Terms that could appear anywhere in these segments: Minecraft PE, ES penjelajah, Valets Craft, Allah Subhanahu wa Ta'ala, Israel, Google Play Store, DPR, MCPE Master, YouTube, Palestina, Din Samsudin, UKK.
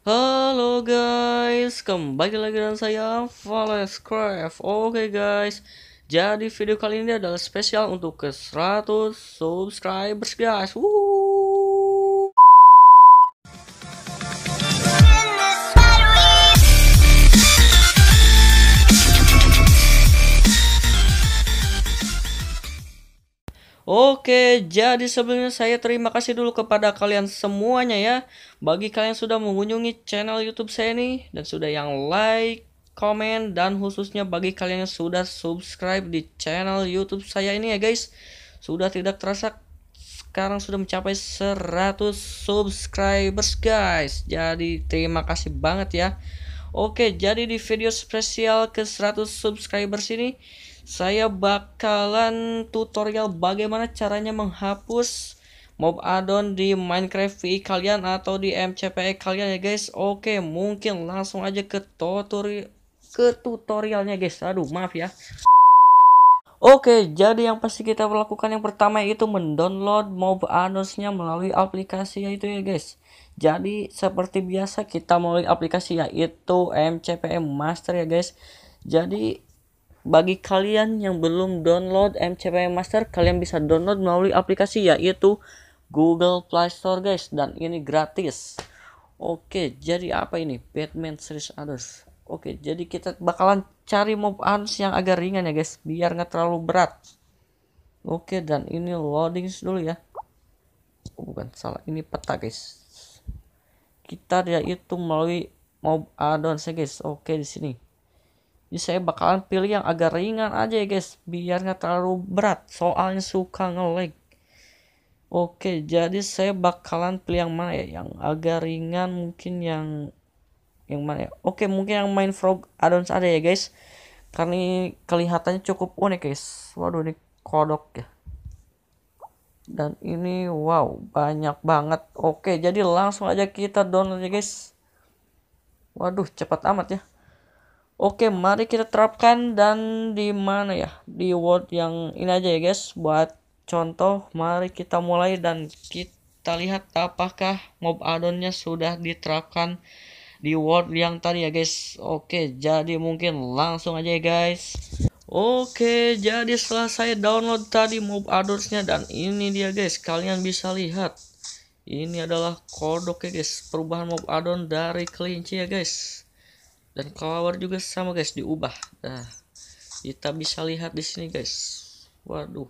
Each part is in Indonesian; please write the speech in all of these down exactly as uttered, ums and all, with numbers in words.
Halo guys, kembali lagi dengan saya Valets Craft. Oke guys, jadi video kali ini adalah spesial untuk ke seratus subscribers guys. Wuh. Oke, jadi sebelumnya saya terima kasih dulu kepada kalian semuanya ya. Bagi kalian yang sudah mengunjungi channel YouTube saya nih, dan sudah yang like, komen, dan khususnya bagi kalian yang sudah subscribe di channel YouTube saya ini ya guys. Sudah tidak terasa sekarang sudah mencapai seratus subscribers guys. Jadi terima kasih banget ya. Oke, jadi di video spesial ke seratus subscribers ini saya bakalan tutorial bagaimana caranya menghapus mob addon di Minecraft P E kalian atau di M C P E kalian ya guys. Oke, mungkin langsung aja ke tutorial ke tutorialnya guys. Aduh, maaf ya. Oke, jadi yang pasti kita lakukan yang pertama yaitu mendownload mob addonsnya melalui aplikasi yaitu ya guys. Jadi seperti biasa kita melalui aplikasi yaitu M C P E Master ya guys. Jadi bagi kalian yang belum download M C P E Master, kalian bisa download melalui aplikasi yaitu Google Play Store guys, dan ini gratis. Oke, jadi apa ini? Batman series others. Oke, jadi kita bakalan cari mob addons yang agak ringan ya guys, biar nggak terlalu berat. Oke, dan ini loading dulu ya. Oh, bukan salah, ini peta guys. Kita yaitu melalui mob addons ya guys. Oke, di sini. Jadi saya bakalan pilih yang agak ringan aja ya guys, biar nggak terlalu berat, soalnya suka nge-lag. Oke, jadi saya bakalan pilih yang mana ya, yang agak ringan mungkin yang yang mana ya. Oke, mungkin yang main frog addons ada ya guys, karena ini kelihatannya cukup unik guys. Waduh, ini kodok ya, dan ini wow banyak banget. Oke, jadi langsung aja kita download ya guys. Waduh, cepat amat ya. Oke, mari kita terapkan. Dan di mana ya? Di word yang ini aja ya guys. Buat contoh, mari kita mulai dan kita lihat apakah mob addonnya sudah diterapkan di word yang tadi ya guys. Oke, jadi mungkin langsung aja ya guys. Oke, jadi setelah saya download tadi mob addonsnya, dan ini dia guys, kalian bisa lihat. Ini adalah kodok ya guys, perubahan mob addon dari kelinci ya guys. Dan kelawar juga sama guys, diubah. Nah, kita bisa lihat di sini guys. Waduh,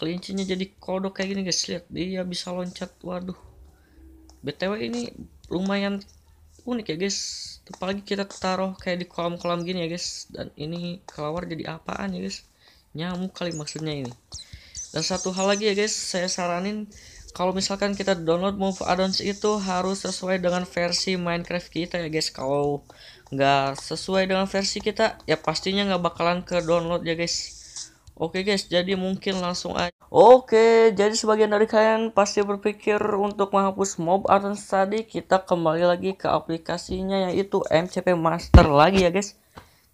kelincinya jadi kodok kayak gini guys. Lihat, dia bisa loncat. Waduh, btw ini lumayan unik ya guys. Apalagi kita taruh kayak di kolam-kolam gini ya guys. Dan ini kelawar jadi apaan ya guys? Nyamuk kali maksudnya ini. Dan satu hal lagi ya guys, saya saranin kalau misalkan kita download mob addons itu harus sesuai dengan versi Minecraft kita ya guys. Kalau nggak sesuai dengan versi kita ya pastinya nggak bakalan ke download ya guys. Oke guys, jadi mungkin langsung aja. Oke, jadi sebagian dari kalian pasti berpikir untuk menghapus mob addons tadi, kita kembali lagi ke aplikasinya yaitu M C P E Master lagi ya guys.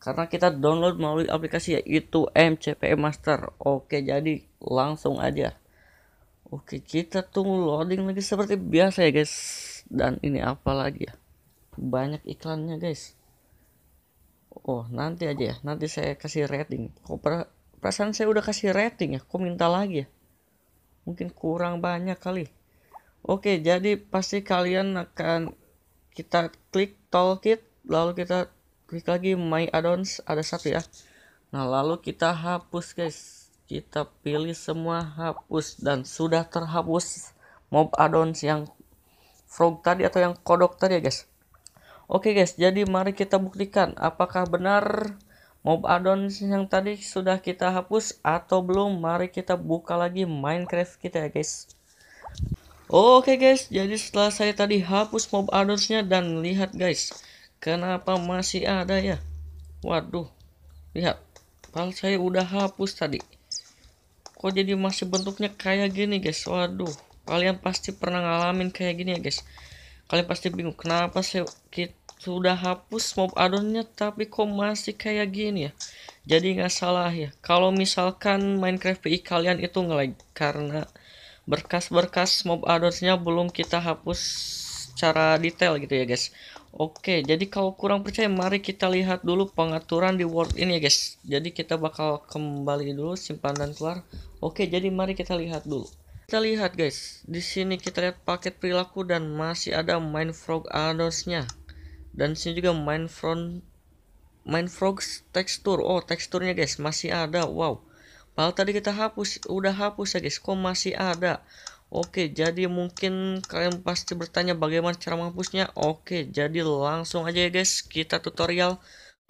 Karena kita download melalui aplikasi yaitu M C P E Master. Oke, jadi langsung aja. Oke, kita tunggu loading lagi seperti biasa ya guys. Dan ini apa lagi ya? Banyak iklannya guys. Oh, nanti aja ya. Nanti saya kasih rating. Kok perasaan saya udah kasih rating ya? Kok minta lagi ya? Mungkin kurang banyak kali. Oke, jadi pasti kalian akan kita klik toolkit, lalu kita klik lagi my addons, ada satu ya. Nah, lalu kita hapus guys. Kita pilih semua hapus, dan sudah terhapus mob addons yang frog tadi atau yang kodok tadi ya guys. Oke guys, jadi mari kita buktikan apakah benar mob addons yang tadi sudah kita hapus atau belum. Mari kita buka lagi Minecraft kita ya guys. Oke guys, jadi setelah saya tadi hapus mob addonsnya, dan lihat guys, kenapa masih ada ya. Waduh, lihat, padahal saya udah hapus tadi. Kok jadi masih bentuknya kayak gini guys. Waduh, kalian pasti pernah ngalamin kayak gini ya guys. Kalian pasti bingung kenapa saya kita sudah hapus mob addonnya tapi kok masih kayak gini ya. Jadi nggak salah ya kalau misalkan Minecraft P E kalian itu nge-lag, karena berkas-berkas mob addonsnya belum kita hapus secara detail gitu ya guys. Oke, jadi kalau kurang percaya mari kita lihat dulu pengaturan di world ini ya guys. Jadi kita bakal kembali dulu, simpan dan keluar. Oke, jadi mari kita lihat dulu. Kita lihat guys, di sini kita lihat paket perilaku dan masih ada Minecraft addons-nya. Dan sini juga Minecraft Minecraft tekstur. Oh, teksturnya guys masih ada. Wow. Padahal tadi kita hapus, udah hapus ya guys, kok masih ada. Oke, jadi mungkin kalian pasti bertanya bagaimana cara menghapusnya. Oke, jadi langsung aja ya guys, kita tutorial.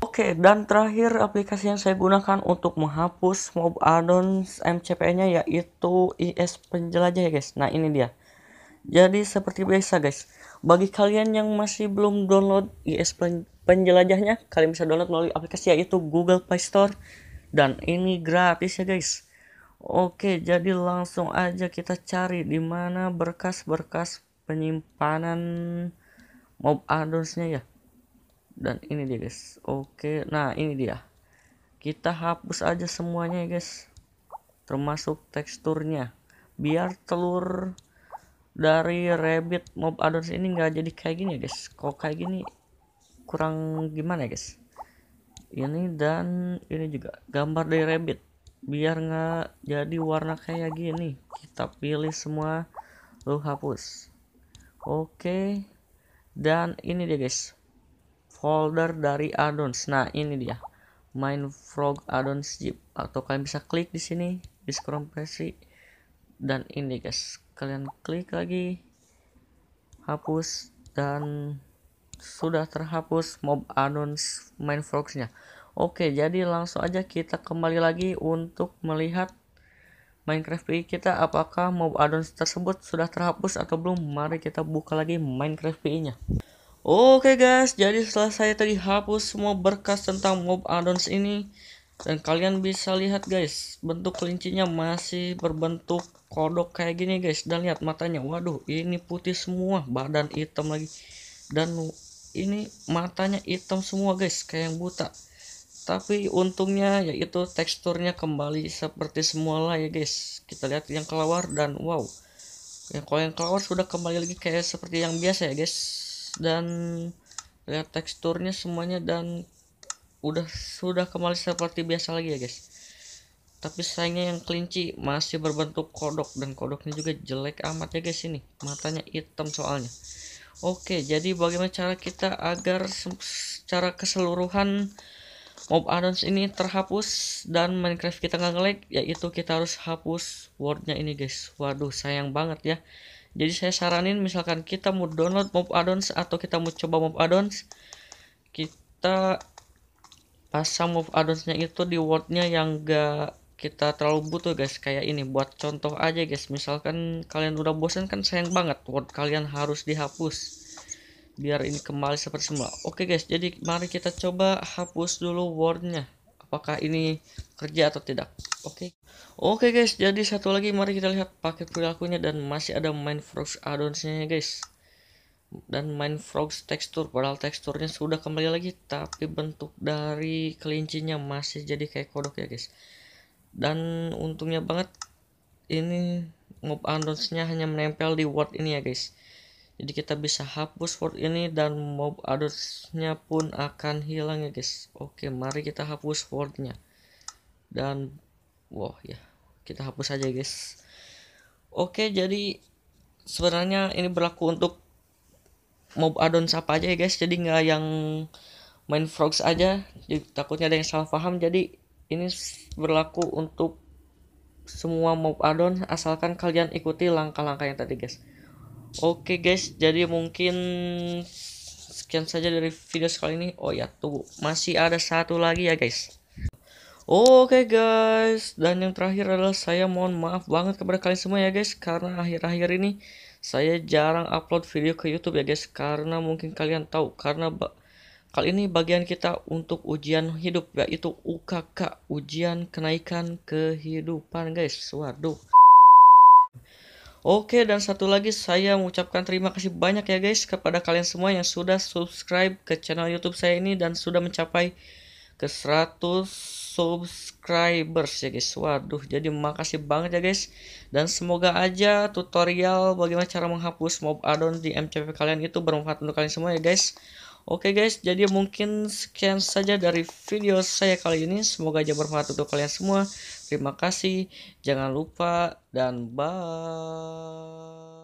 Oke, dan terakhir aplikasi yang saya gunakan untuk menghapus mob addons M C P E-nya yaitu E S penjelajah ya guys. Nah, ini dia. Jadi seperti biasa guys, bagi kalian yang masih belum download E S penjelajahnya, kalian bisa download melalui aplikasi yaitu Google Play Store. Dan ini gratis ya guys. Oke, jadi langsung aja kita cari di mana berkas-berkas penyimpanan mob addons-nya ya. Dan ini dia guys. Oke, nah ini dia. Kita hapus aja semuanya ya guys. Termasuk teksturnya. Biar telur dari rabbit mob addons ini nggak jadi kayak gini ya guys. Kalau kayak gini kurang gimana ya guys. Ini dan ini juga gambar dari rabbit. Biar nggak jadi warna kayak gini, kita pilih semua lalu hapus. Oke, dan ini dia guys, folder dari addons. Nah, ini dia Minecraft addons zip, atau kalian bisa klik di sini di kompresi. Dan ini guys, kalian klik lagi, hapus, dan sudah terhapus mob addons Minecraft-nya. Oke, jadi langsung aja kita kembali lagi untuk melihat Minecraft P E kita, apakah mob addons tersebut sudah terhapus atau belum. Mari kita buka lagi Minecraft P E-nya. Oke guys, jadi setelah saya tadi hapus semua berkas tentang mob addons ini, dan kalian bisa lihat guys, bentuk kelincinya masih berbentuk kodok kayak gini guys. Dan lihat matanya, waduh ini putih semua, badan hitam lagi. Dan ini matanya hitam semua guys, kayak yang buta. Tapi untungnya yaitu teksturnya kembali seperti semula ya guys. Kita lihat yang kelawar, dan wow, ya, kalau yang kelawar sudah kembali lagi kayak seperti yang biasa ya guys. Dan lihat teksturnya semuanya, dan udah sudah kembali seperti biasa lagi ya guys. Tapi sayangnya yang kelinci masih berbentuk kodok, dan kodoknya juga jelek amat ya guys, ini matanya hitam soalnya. Oke, jadi bagaimana cara kita agar secara keseluruhan mob addons ini terhapus dan Minecraft kita nggak nge-lag, yaitu kita harus hapus wordnya ini guys. Waduh, sayang banget ya. Jadi saya saranin misalkan kita mau download mob addons atau kita mau coba mob addons, kita pasang mob addonsnya itu di wordnya yang nggak kita terlalu butuh guys. Kayak ini buat contoh aja guys, misalkan kalian udah bosan kan sayang banget word kalian harus dihapus biar ini kembali seperti semula. Oke guys, jadi mari kita coba hapus dulu wordnya, apakah ini kerja atau tidak. Oke, oke guys, jadi satu lagi mari kita lihat paket perilakunya, dan masih ada Minecraft addons-nya guys. Dan Minecraft tekstur, padahal teksturnya sudah kembali lagi, tapi bentuk dari kelincinya masih jadi kayak kodok ya guys. Dan untungnya banget ini mob addons-nya hanya menempel di word ini ya guys. Jadi kita bisa hapus word ini dan mob addons-nya pun akan hilang ya guys. Oke, mari kita hapus wordnya. Dan wow ya, kita hapus aja guys. Oke, jadi sebenarnya ini berlaku untuk mob addons apa aja ya guys. Jadi nggak yang Minecraft aja, jadi takutnya ada yang salah paham. Jadi ini berlaku untuk semua mob addon, asalkan kalian ikuti langkah-langkah yang tadi guys. Oke guys, jadi mungkin sekian saja dari video kali ini. Oh ya, tunggu, masih ada satu lagi ya guys. Oke guys, dan yang terakhir adalah saya mohon maaf banget kepada kalian semua ya guys, karena akhir-akhir ini saya jarang upload video ke YouTube ya guys. Karena mungkin kalian tahu, karena kali ini bagian kita untuk ujian hidup, yaitu U K K, ujian kenaikan kehidupan guys. Waduh. Oke, dan satu lagi saya mengucapkan terima kasih banyak ya guys kepada kalian semua yang sudah subscribe ke channel YouTube saya ini dan sudah mencapai ke seratus subscribers ya guys. Waduh, jadi makasih banget ya guys. Dan semoga aja tutorial bagaimana cara menghapus mob addon di M C P E kalian itu bermanfaat untuk kalian semua ya guys. Oke guys, jadi mungkin sekian saja dari video saya kali ini. Semoga aja bermanfaat untuk kalian semua. Terima kasih, jangan lupa dan bye.